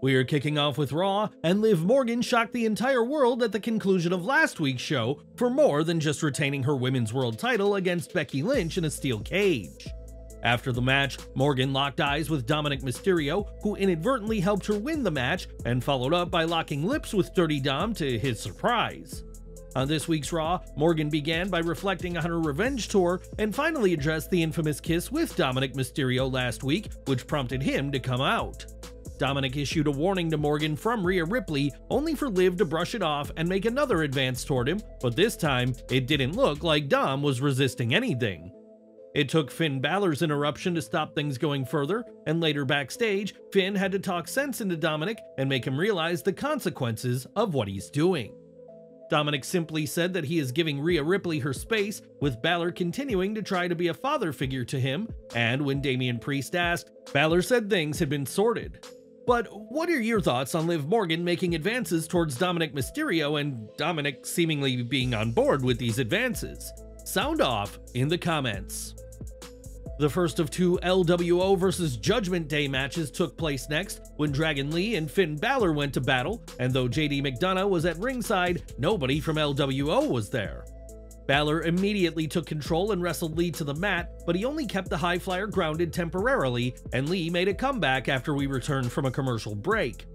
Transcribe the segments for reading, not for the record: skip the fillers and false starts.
We're kicking off with Raw, and Liv Morgan shocked the entire world at the conclusion of last week's show for more than just retaining her Women's World title against Becky Lynch in a steel cage. After the match, Morgan locked eyes with Dominik Mysterio, who inadvertently helped her win the match, and followed up by locking lips with Dirty Dom to his surprise. On this week's Raw, Morgan began by reflecting on her revenge tour and finally addressed the infamous kiss with Dominik Mysterio last week, which prompted him to come out. Dominik issued a warning to Morgan from Rhea Ripley, only for Liv to brush it off and make another advance toward him, but this time, it didn't look like Dom was resisting anything. It took Finn Balor's interruption to stop things going further, and later backstage, Finn had to talk sense into Dominik and make him realize the consequences of what he's doing. Dominik simply said that he is giving Rhea Ripley her space, with Balor continuing to try to be a father figure to him, and when Damian Priest asked, Balor said things had been sorted. But what are your thoughts on Liv Morgan making advances towards Dominik Mysterio and Dominik seemingly being on board with these advances? Sound off in the comments. The first of two LWO vs. Judgment Day matches took place next, when Dragon Lee and Finn Balor went to battle, and though JD McDonagh was at ringside, nobody from LWO was there. Balor immediately took control and wrestled Lee to the mat, but he only kept the high flyer grounded temporarily, and Lee made a comeback after we returned from a commercial break.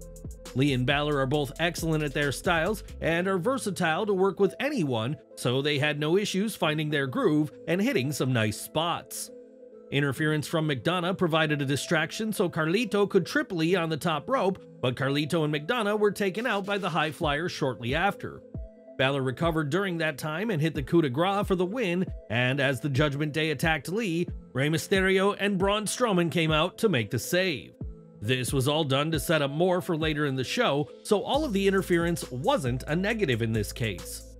Lee and Balor are both excellent at their styles and are versatile to work with anyone, so they had no issues finding their groove and hitting some nice spots. Interference from McDonagh provided a distraction so Carlito could trip Lee on the top rope, but Carlito and McDonagh were taken out by the high flyer shortly after. Balor recovered during that time and hit the coup de grace for the win, and as the Judgment Day attacked Lee, Rey Mysterio and Braun Strowman came out to make the save. This was all done to set up more for later in the show, so all of the interference wasn't a negative in this case.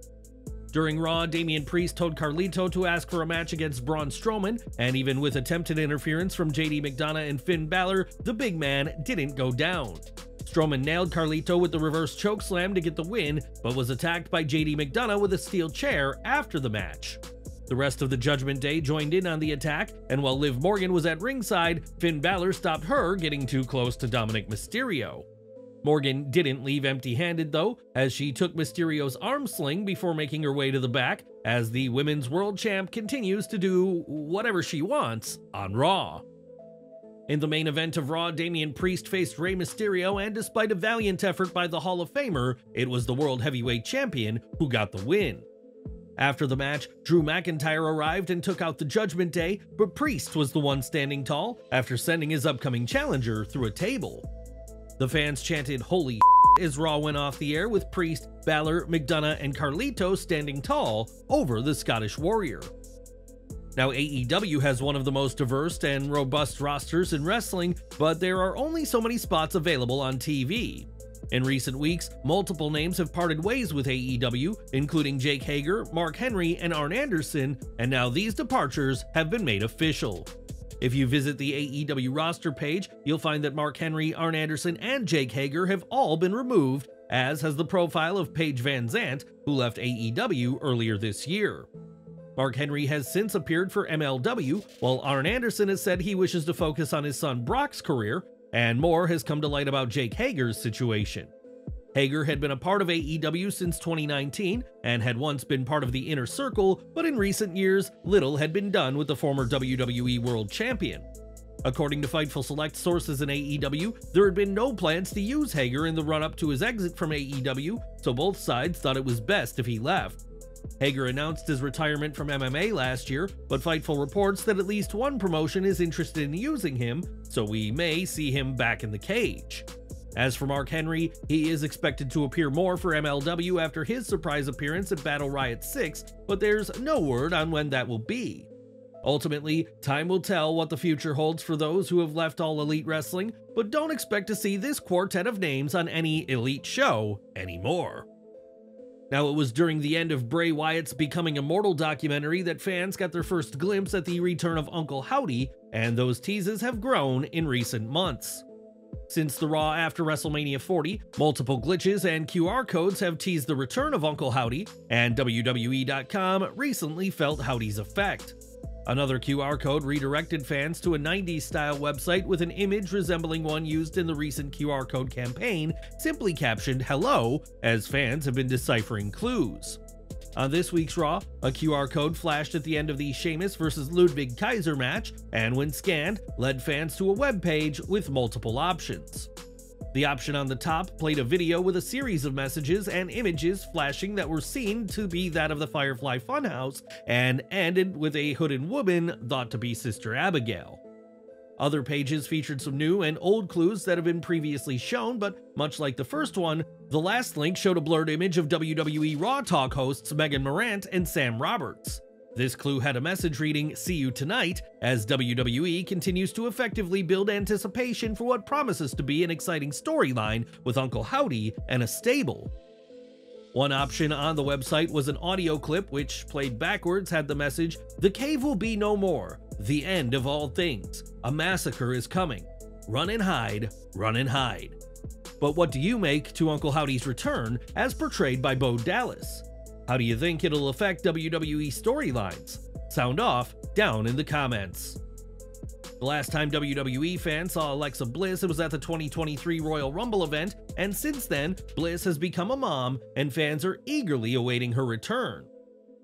During Raw, Damian Priest told Carlito to ask for a match against Braun Strowman, and even with attempted interference from JD McDonagh and Finn Balor, the big man didn't go down. Strowman nailed Carlito with the reverse chokeslam to get the win, but was attacked by JD McDonagh with a steel chair after the match. The rest of the Judgment Day joined in on the attack, and while Liv Morgan was at ringside, Finn Balor stopped her getting too close to Dominik Mysterio. Morgan didn't leave empty-handed though, as she took Mysterio's arm sling before making her way to the back, as the Women's World Champ continues to do whatever she wants on Raw. In the main event of Raw, Damian Priest faced Rey Mysterio, and despite a valiant effort by the Hall of Famer, it was the World Heavyweight Champion who got the win. After the match, Drew McIntyre arrived and took out the Judgment Day, but Priest was the one standing tall after sending his upcoming challenger through a table. The fans chanted "Holy shit!" as Raw went off the air, with Priest, Balor, McDonagh, and Carlito standing tall over the Scottish Warrior. Now, AEW has one of the most diverse and robust rosters in wrestling, but there are only so many spots available on TV. In recent weeks, multiple names have parted ways with AEW, including Jake Hager, Mark Henry, and Arn Anderson, and now these departures have been made official. If you visit the AEW roster page, you'll find that Mark Henry, Arn Anderson, and Jake Hager have all been removed, as has the profile of Paige Van Zant, who left AEW earlier this year. Mark Henry has since appeared for MLW, while Arn Anderson has said he wishes to focus on his son Brock's career, and more has come to light about Jake Hager's situation. Hager had been a part of AEW since 2019 and had once been part of the Inner Circle, but in recent years, little had been done with the former WWE World Champion. According to Fightful Select sources in AEW, there had been no plans to use Hager in the run-up to his exit from AEW, so both sides thought it was best if he left. Hager announced his retirement from MMA last year, but Fightful reports that at least one promotion is interested in using him, so we may see him back in the cage. As for Mark Henry, he is expected to appear more for MLW after his surprise appearance at Battle Riot 6, but there's no word on when that will be. Ultimately, time will tell what the future holds for those who have left All Elite Wrestling, but don't expect to see this quartet of names on any Elite show anymore. Now, it was during the end of Bray Wyatt's Becoming Immortal documentary that fans got their first glimpse at the return of Uncle Howdy, and those teases have grown in recent months. Since the Raw after WrestleMania 40, multiple glitches and QR codes have teased the return of Uncle Howdy, and WWE.com recently felt Howdy's effect. Another QR code redirected fans to a 90s-style website with an image resembling one used in the recent QR code campaign, simply captioned "Hello," as fans have been deciphering clues. On this week's Raw, a QR code flashed at the end of the Sheamus vs. Ludwig Kaiser match, and when scanned, led fans to a web page with multiple options. The option on the top played a video with a series of messages and images flashing that were seen to be that of the Firefly Funhouse, and ended with a hooded woman thought to be Sister Abigail. Other pages featured some new and old clues that have been previously shown, but much like the first one, the last link showed a blurred image of WWE Raw Talk hosts Megan Morant and Sam Roberts. This clue had a message reading, "See you tonight," as WWE continues to effectively build anticipation for what promises to be an exciting storyline with Uncle Howdy and a stable. One option on the website was an audio clip which, played backwards, had the message, "The cave will be no more. The end of all things. A massacre is coming. Run and hide. Run and hide." But what do you make to Uncle Howdy's return as portrayed by Bo Dallas? How do you think it'll affect WWE storylines? Sound off down in the comments. The last time WWE fans saw Alexa Bliss, it was at the 2023 Royal Rumble event, and since then, Bliss has become a mom, and fans are eagerly awaiting her return.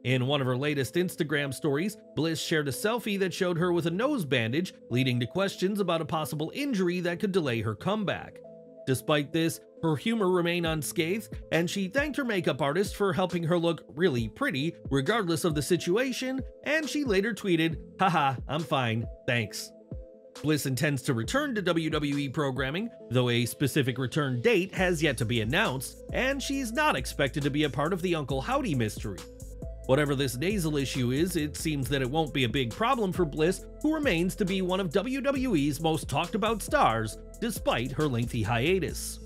In one of her latest Instagram stories, Bliss shared a selfie that showed her with a nose bandage, leading to questions about a possible injury that could delay her comeback. Despite this, her humor remained unscathed, and she thanked her makeup artist for helping her look really pretty, regardless of the situation, and she later tweeted, "Haha, I'm fine, thanks." Bliss intends to return to WWE programming, though a specific return date has yet to be announced, and she's not expected to be a part of the Uncle Howdy mystery. Whatever this nasal issue is, it seems that it won't be a big problem for Bliss, who remains to be one of WWE's most talked-about stars, despite her lengthy hiatus.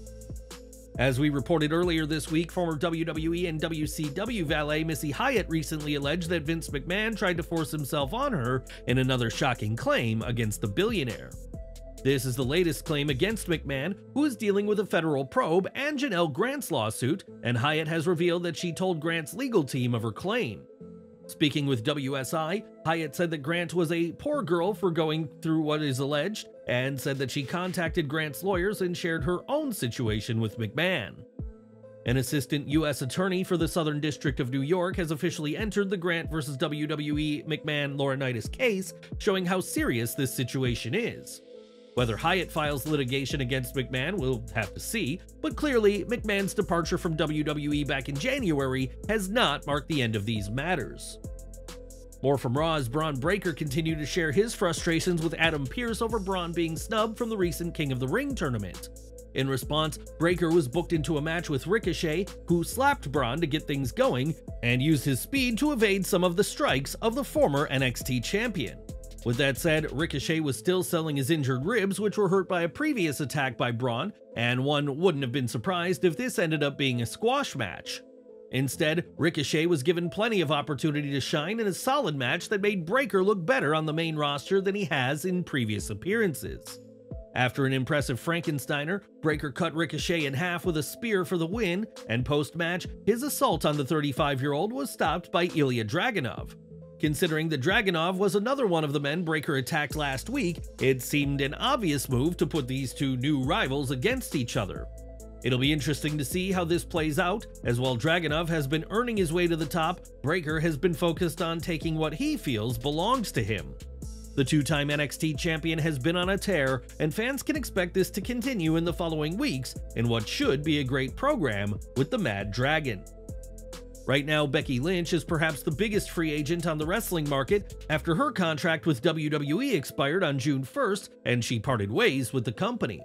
As we reported earlier this week, former WWE and WCW valet Missy Hyatt recently alleged that Vince McMahon tried to force himself on her in another shocking claim against the billionaire. This is the latest claim against McMahon, who is dealing with a federal probe and Janelle Grant's lawsuit, and Hyatt has revealed that she told Grant's legal team of her claim. Speaking with WSI, Hyatt said that Grant was a poor girl for going through what is alleged, and said that she contacted Grant's lawyers and shared her own situation with McMahon. An assistant U.S. attorney for the Southern District of New York has officially entered the Grant vs. WWE McMahon Laurinaitis case, showing how serious this situation is. Whether Hyatt files litigation against McMahon, we'll have to see, but clearly McMahon's departure from WWE back in January has not marked the end of these matters. More from Raw as Bron Breakker continued to share his frustrations with Adam Pearce over Bron being snubbed from the recent King of the Ring tournament. In response, Breakker was booked into a match with Ricochet, who slapped Bron to get things going, and used his speed to evade some of the strikes of the former NXT champion. With that said, Ricochet was still selling his injured ribs, which were hurt by a previous attack by Bron, and one wouldn't have been surprised if this ended up being a squash match. Instead, Ricochet was given plenty of opportunity to shine in a solid match that made Breakker look better on the main roster than he has in previous appearances. After an impressive Frankensteiner, Breakker cut Ricochet in half with a spear for the win, and post-match, his assault on the 35-year-old was stopped by Ilya Dragunov. Considering that Dragunov was another one of the men Breakker attacked last week, it seemed an obvious move to put these two new rivals against each other. It'll be interesting to see how this plays out, as while Dragunov has been earning his way to the top, Breakker has been focused on taking what he feels belongs to him. The two-time NXT champion has been on a tear, and fans can expect this to continue in the following weeks in what should be a great program with the Mad Dragon. Right now, Becky Lynch is perhaps the biggest free agent on the wrestling market after her contract with WWE expired on June 1st and she parted ways with the company.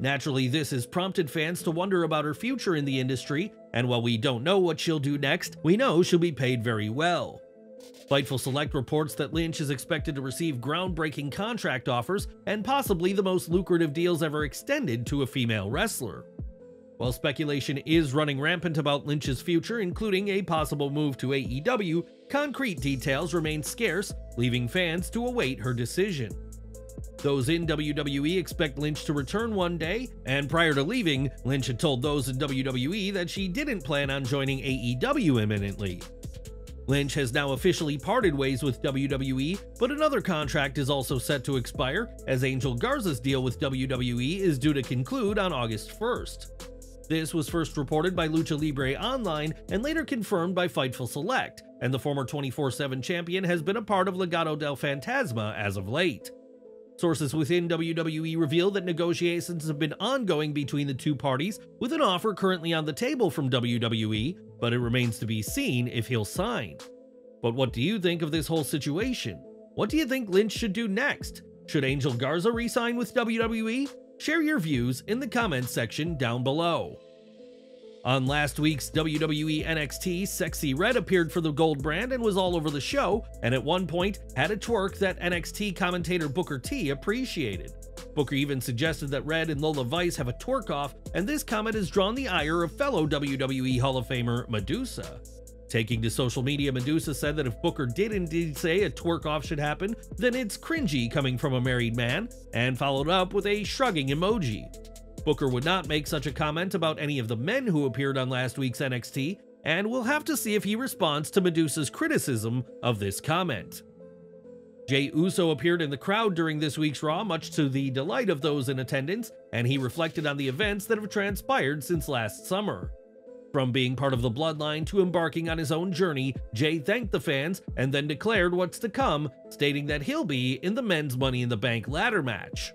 Naturally, this has prompted fans to wonder about her future in the industry, and while we don't know what she'll do next, we know she'll be paid very well. Fightful Select reports that Lynch is expected to receive groundbreaking contract offers and possibly the most lucrative deals ever extended to a female wrestler. While speculation is running rampant about Lynch's future, including a possible move to AEW, concrete details remain scarce, leaving fans to await her decision. Those in WWE expect Lynch to return one day, and prior to leaving, Lynch had told those in WWE that she didn't plan on joining AEW imminently. Lynch has now officially parted ways with WWE, but another contract is also set to expire, as Angel Garza's deal with WWE is due to conclude on August 1st. This was first reported by Lucha Libre Online and later confirmed by Fightful Select, and the former 24/7 champion has been a part of Legado del Fantasma as of late. Sources within WWE reveal that negotiations have been ongoing between the two parties, with an offer currently on the table from WWE, but it remains to be seen if he'll sign. But what do you think of this whole situation? What do you think Lynch should do next? Should Angel Garza re-sign with WWE? Share your views in the comments section down below. On last week's WWE NXT, Sexy Red appeared for the gold brand and was all over the show, and at one point had a twerk that NXT commentator Booker T appreciated. Booker even suggested that Red and Lola Vice have a twerk-off, and this comment has drawn the ire of fellow WWE Hall of Famer Madusa. Taking to social media, Madusa said that if Booker did indeed say a twerk-off should happen, then it's cringy coming from a married man, and followed up with a shrugging emoji. Booker would not make such a comment about any of the men who appeared on last week's NXT, and we'll have to see if he responds to Medusa's criticism of this comment. Jey Uso appeared in the crowd during this week's Raw, much to the delight of those in attendance, and he reflected on the events that have transpired since last summer. From being part of the Bloodline to embarking on his own journey, Jey thanked the fans and then declared what's to come, stating that he'll be in the men's Money in the Bank ladder match.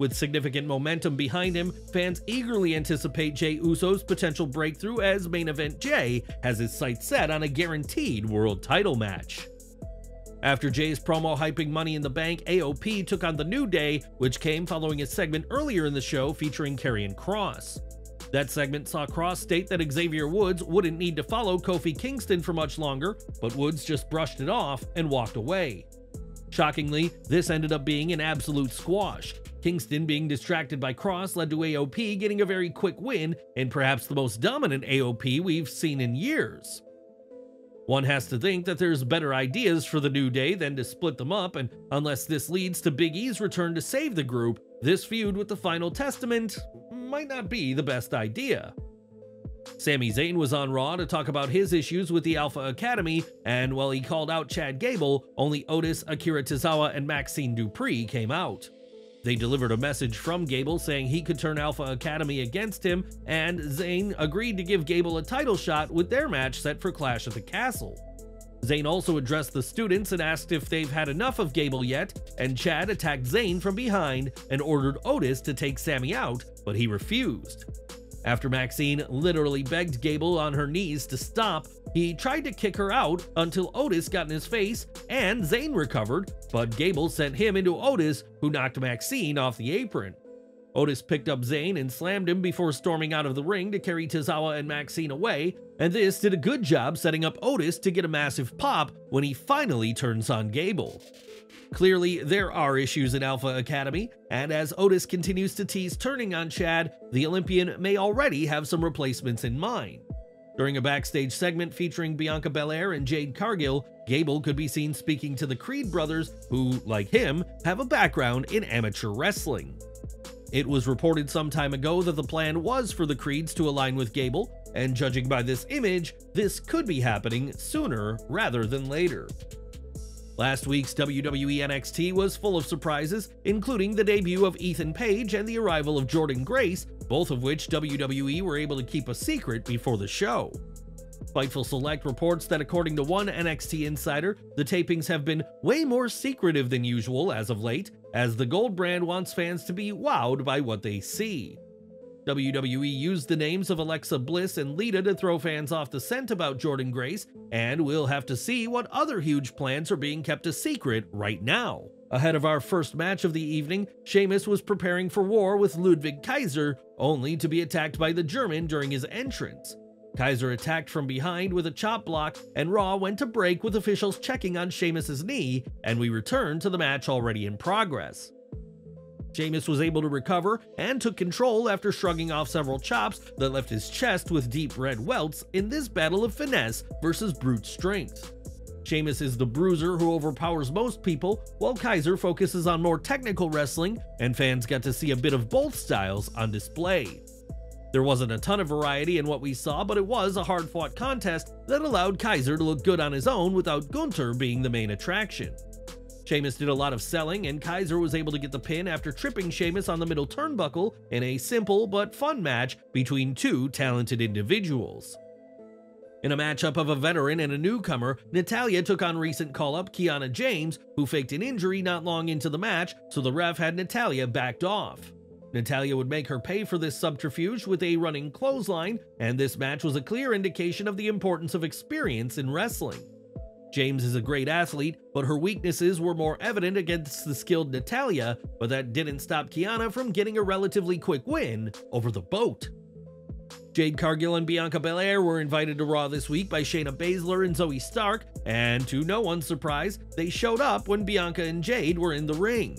With significant momentum behind him, fans eagerly anticipate Jey Uso's potential breakthrough, as Main Event Jey has his sights set on a guaranteed world title match. After Jey's promo hyping Money in the Bank, AOP took on The New Day, which came following a segment earlier in the show featuring Karrion Kross. That segment saw Kross state that Xavier Woods wouldn't need to follow Kofi Kingston for much longer, but Woods just brushed it off and walked away. Shockingly, this ended up being an absolute squash. Kingston being distracted by Kross led to AOP getting a very quick win, and perhaps the most dominant AOP we've seen in years. One has to think that there's better ideas for the New Day than to split them up, and unless this leads to Big E's return to save the group, this feud with the Final Testament might not be the best idea. Sami Zayn was on Raw to talk about his issues with the Alpha Academy, and while he called out Chad Gable, only Otis, Akira Tozawa, and Maxxine Dupri came out. They delivered a message from Gable saying he could turn Alpha Academy against him, and Zayn agreed to give Gable a title shot with their match set for Clash at the Castle. Zayn also addressed the students and asked if they've had enough of Gable yet, and Chad attacked Zayn from behind and ordered Otis to take Sammy out, but he refused. After Maxxine literally begged Gable on her knees to stop, he tried to kick her out until Otis got in his face and Zayn recovered, but Gable sent him into Otis, who knocked Maxxine off the apron. Otis picked up Zayn and slammed him before storming out of the ring to carry Tozawa and Maxxine away, and this did a good job setting up Otis to get a massive pop when he finally turns on Gable. Clearly, there are issues in Alpha Academy, and as Otis continues to tease turning on Chad, the Olympian may already have some replacements in mind. During a backstage segment featuring Bianca Belair and Jade Cargill, Gable could be seen speaking to the Creed brothers, who, like him, have a background in amateur wrestling. It was reported some time ago that the plan was for the Creeds to align with Gable, and judging by this image, this could be happening sooner rather than later. Last week's WWE NXT was full of surprises, including the debut of Ethan Page and the arrival of Jordynne Grace, both of which WWE were able to keep a secret before the show. Fightful Select reports that according to one NXT insider, the tapings have been way more secretive than usual as of late, as the gold brand wants fans to be wowed by what they see. WWE used the names of Alexa Bliss and Lita to throw fans off the scent about Jordynne Grace, and we'll have to see what other huge plans are being kept a secret right now. Ahead of our first match of the evening, Sheamus was preparing for war with Ludwig Kaiser, only to be attacked by the German during his entrance. Kaiser attacked from behind with a chop block, and Raw went to break with officials checking on Sheamus's knee, and we return to the match already in progress. Sheamus was able to recover and took control after shrugging off several chops that left his chest with deep red welts in this battle of finesse versus brute strength. Sheamus is the bruiser who overpowers most people, while Kaiser focuses on more technical wrestling, and fans got to see a bit of both styles on display. There wasn't a ton of variety in what we saw, but it was a hard-fought contest that allowed Kaiser to look good on his own without Gunther being the main attraction. Sheamus did a lot of selling, and Kaiser was able to get the pin after tripping Sheamus on the middle turnbuckle in a simple but fun match between two talented individuals. In a matchup of a veteran and a newcomer, Natalya took on recent call-up Kiana James, who faked an injury not long into the match, so the ref had Natalya backed off. Natalya would make her pay for this subterfuge with a running clothesline, and this match was a clear indication of the importance of experience in wrestling. James is a great athlete, but her weaknesses were more evident against the skilled Natalya, but that didn't stop Kiana from getting a relatively quick win over the boat. Jade Cargill and Bianca Belair were invited to Raw this week by Shayna Baszler and Zoe Stark, and to no one's surprise, they showed up when Bianca and Jade were in the ring.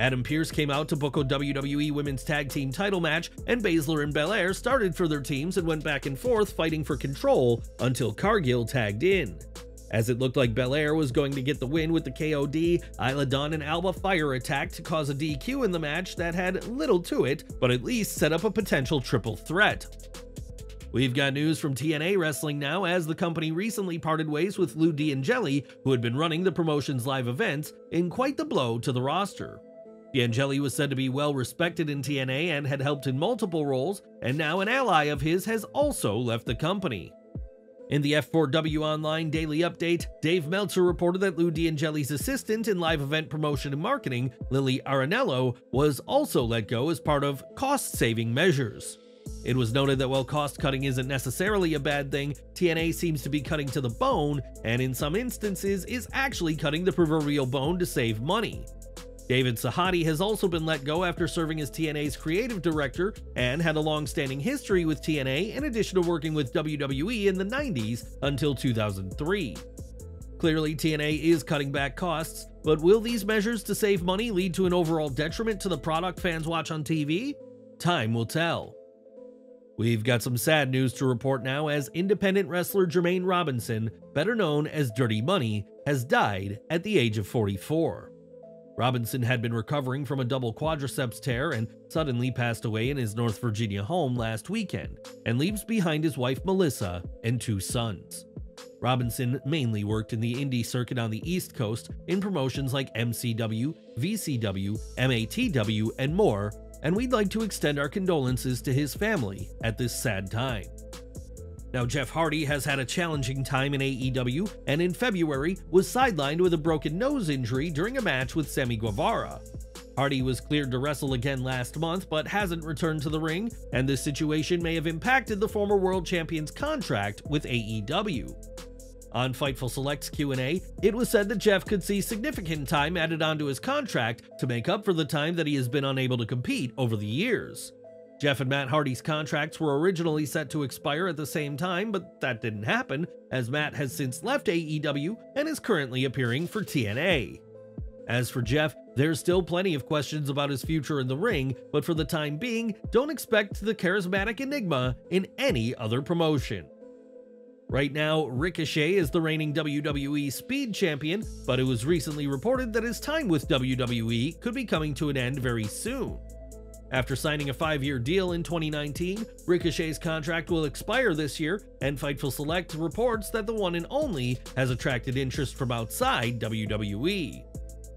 Adam Pearce came out to book a WWE Women's Tag Team title match, and Baszler and Belair started for their teams and went back and forth fighting for control until Cargill tagged in. As it looked like Belair was going to get the win with the KOD, Isla Dawn and Alba Fire attacked to cause a DQ in the match that had little to it, but at least set up a potential triple threat. We've got news from TNA Wrestling now, as the company recently parted ways with Lou D'Angeli, who had been running the promotion's live events, in quite the blow to the roster. D'Angeli was said to be well respected in TNA and had helped in multiple roles, and now an ally of his has also left the company. In the F4W Online Daily Update, Dave Meltzer reported that Lou D'Angeli's assistant in live event promotion and marketing, Lily Arinello, was also let go as part of cost-saving measures. It was noted that while cost-cutting isn't necessarily a bad thing, TNA seems to be cutting to the bone, and in some instances is actually cutting the proverbial bone to save money. David Sahadi has also been let go after serving as TNA's creative director and had a long-standing history with TNA in addition to working with WWE in the 90s until 2003. Clearly, TNA is cutting back costs, but will these measures to save money lead to an overall detriment to the product fans watch on TV? Time will tell. We've got some sad news to report now, as independent wrestler Jermaine Robinson, better known as Dirty Money, has died at the age of 44. Robinson had been recovering from a double quadriceps tear and suddenly passed away in his North Virginia home last weekend, and leaves behind his wife Melissa and two sons. Robinson mainly worked in the indie circuit on the East Coast in promotions like MCW, VCW, MATW, and more, and we'd like to extend our condolences to his family at this sad time. Now, Jeff Hardy has had a challenging time in AEW, and in February was sidelined with a broken nose injury during a match with Sammy Guevara. Hardy was cleared to wrestle again last month, but hasn't returned to the ring, and this situation may have impacted the former world champion's contract with AEW. On Fightful Select's Q&A, it was said that Jeff could see significant time added onto his contract to make up for the time that he has been unable to compete over the years. Jeff and Matt Hardy's contracts were originally set to expire at the same time, but that didn't happen, as Matt has since left AEW and is currently appearing for TNA. As for Jeff, there's still plenty of questions about his future in the ring, but for the time being, don't expect the charismatic enigma in any other promotion. Right now, Ricochet is the reigning WWE Speed Champion, but it was recently reported that his time with WWE could be coming to an end very soon. After signing a 5-year deal in 2019, Ricochet's contract will expire this year, and Fightful Select reports that the one and only has attracted interest from outside WWE.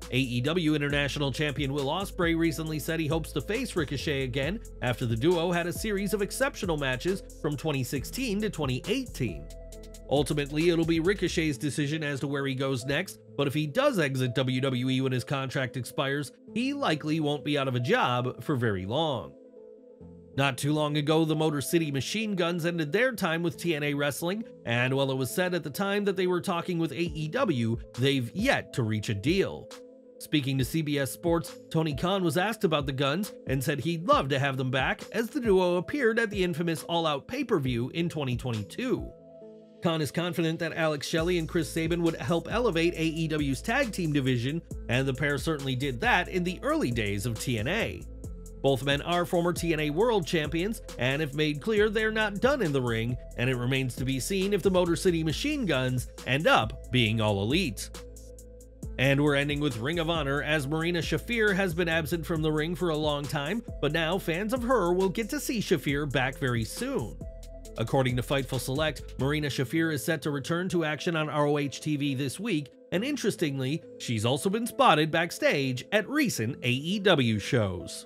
AEW International Champion Will Ospreay recently said he hopes to face Ricochet again after the duo had a series of exceptional matches from 2016 to 2018. Ultimately, it'll be Ricochet's decision as to where he goes next, but if he does exit WWE when his contract expires, he likely won't be out of a job for very long. Not too long ago, the Motor City Machine Guns ended their time with TNA Wrestling, and while it was said at the time that they were talking with AEW, they've yet to reach a deal. Speaking to CBS Sports, Tony Khan was asked about the Guns and said he'd love to have them back, as the duo appeared at the infamous All Out pay-per-view in 2022. Khan is confident that Alex Shelley and Chris Sabin would help elevate AEW's tag team division, and the pair certainly did that in the early days of TNA. Both men are former TNA World Champions and have made clear they're not done in the ring, and it remains to be seen if the Motor City Machine Guns end up being All Elite. And we're ending with Ring of Honor, as Marina Shafir has been absent from the ring for a long time, but now fans of her will get to see Shafir back very soon. According to Fightful Select, Marina Shafir is set to return to action on ROH TV this week, and interestingly, she's also been spotted backstage at recent AEW shows.